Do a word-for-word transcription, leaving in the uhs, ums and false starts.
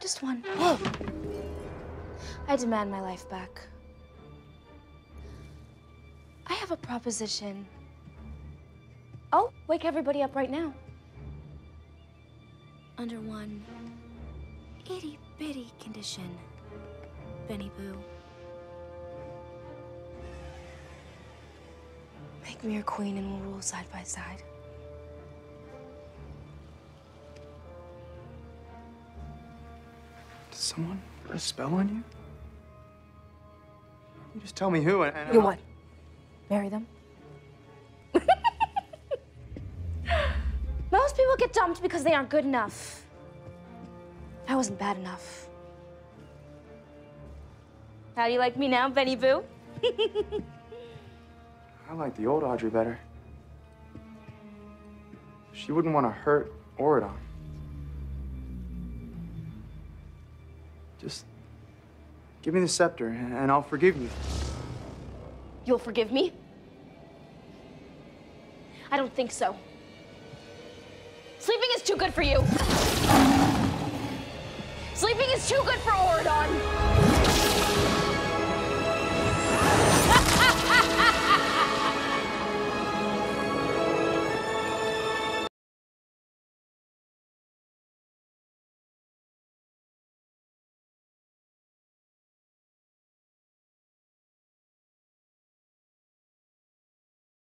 Just one. Whoa. I demand my life back. I have a proposition. I'll wake everybody up right now. Under one itty bitty condition, Benny Boo. Make me your queen and we'll rule side by side. Did someone put a spell on you? You just tell me who and, and you I'll... what? Marry them? Most people get dumped because they aren't good enough. I wasn't bad enough. How do you like me now, Benny Boo? I like the old Audrey better. She wouldn't want to hurt Auradon. Just give me the scepter and I'll forgive you. You'll forgive me? I don't think so. Sleeping is too good for you. Sleeping is too good for Auradon.